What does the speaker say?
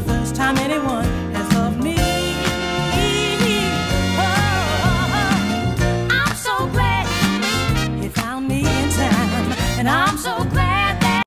the first time anyone